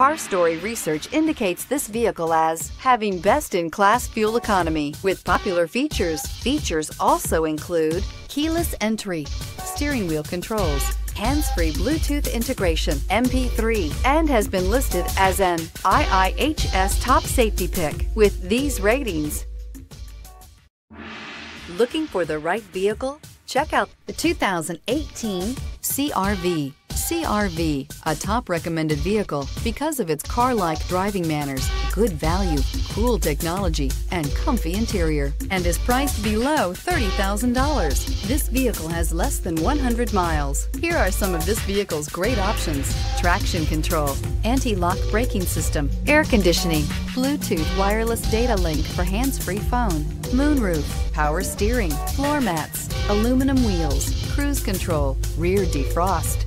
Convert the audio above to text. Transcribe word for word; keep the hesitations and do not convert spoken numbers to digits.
Car Story research indicates this vehicle as having best-in-class fuel economy with popular features. Features also include keyless entry, steering wheel controls, hands-free Bluetooth integration, M P three, and has been listed as an I I H S top safety pick with these ratings. Looking for the right vehicle? Check out the two thousand eighteen C R V. C R V, a top recommended vehicle because of its car-like driving manners, good value, cool technology, and comfy interior, and is priced below thirty thousand dollars. This vehicle has less than one hundred miles. Here are some of this vehicle's great options: traction control, anti-lock braking system, air conditioning, Bluetooth wireless data link for hands-free phone, moonroof, power steering, floor mats, aluminum wheels, cruise control, rear defrost.